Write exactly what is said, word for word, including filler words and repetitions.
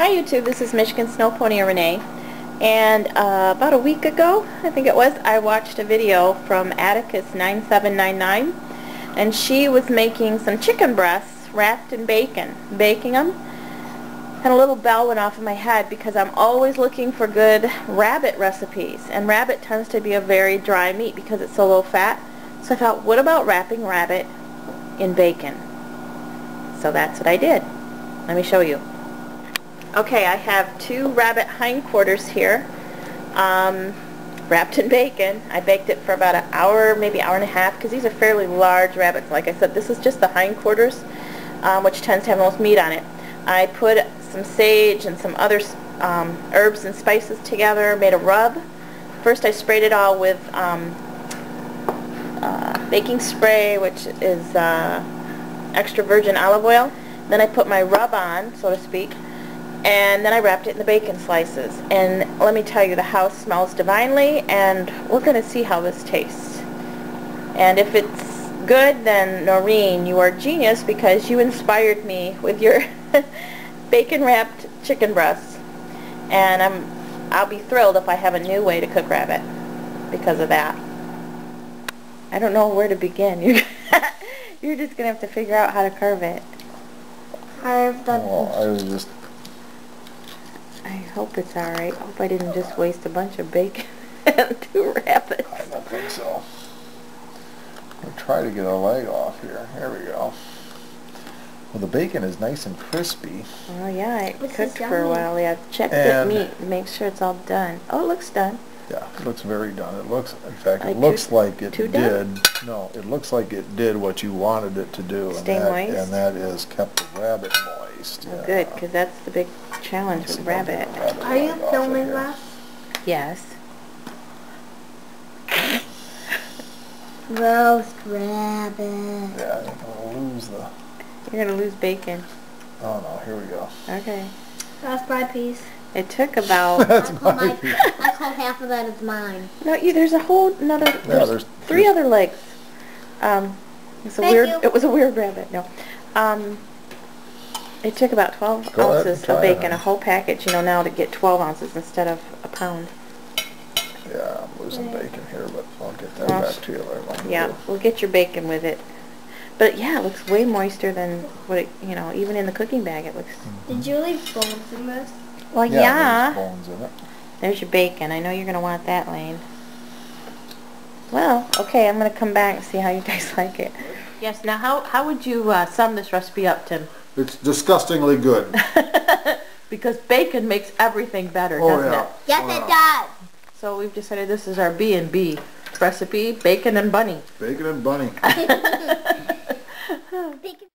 Hi YouTube, this is Michigan Snow Pony Renee, and uh, about a week ago, I think it was, I watched a video from Atticus nine seven nine nine, and she was making some chicken breasts wrapped in bacon, baking them, and a little bell went off in my head because I'm always looking for good rabbit recipes, and rabbit tends to be a very dry meat because it's so low fat, so I thought, what about wrapping rabbit in bacon? So that's what I did. Let me show you. Okay, I have two rabbit hindquarters here, um, wrapped in bacon. I baked it for about an hour, maybe hour and a half, because these are fairly large rabbits. Like I said, this is just the hindquarters, um, which tends to have the most meat on it. I put some sage and some other um, herbs and spices together, made a rub. First I sprayed it all with um, uh, baking spray, which is uh, extra virgin olive oil. Then I put my rub on, so to speak, and then I wrapped it in the bacon slices. And let me tell you, the house smells divinely, and we're going to see how this tastes. And if it's good, then Noreen, you are a genius, because you inspired me with your bacon-wrapped chicken breasts. And I'm, I'll be thrilled if I have a new way to cook rabbit because of that. I don't know where to begin. You're, you're just going to have to figure out how to carve it. I've done oh, I was just I hope it's alright. I hope I didn't just waste a bunch of bacon and two rabbits. I don't think so. I'll try to get a leg off here. Here we go. Well, the bacon is nice and crispy. Oh yeah, it this cooked for a while. Yeah, check the meat and make sure it's all done. Oh, it looks done. Yeah, it looks very done. It looks, in fact, like it looks too, like it did. Done? No, it looks like it did what you wanted it to do. Stay and that, moist. And that is kept the rabbit moist. Oh, yeah. Good, because that's the big challenge with rabbit. rabbit. Are you filming that? Yes. Roast rabbit. Yeah, you're going to lose the... You're going to lose bacon. Oh no, here we go. Okay. That's my piece. It took about... That's I, call my, I call half of that is mine. No, you, there's a whole another. There's, yeah, there's three there's other legs. Um, it's a Thank weird. You. It was a weird rabbit. No, um, it took about twelve Go ounces of bacon, it, a whole package. You know, now to get twelve ounces instead of a pound. Yeah, I'm losing right. bacon here, but I'll get that well, back to you later. Yeah, do. We'll get your bacon with it. But yeah, it looks way moister than what it, you know. Even in the cooking bag, it looks. Mm-hmm. Did you leave bones in this? Well, yeah. yeah. There's bones in it. There's your bacon. I know you're going to want that, Lane. Well, okay, I'm going to come back and see how you guys like it. Yes, now how, how would you uh, sum this recipe up, Tim? It's disgustingly good. Because bacon makes everything better, oh, doesn't yeah. it? Yes, oh, it yeah. does. So we've decided this is our B and B recipe, bacon and bunny. Bacon and bunny. Bacon.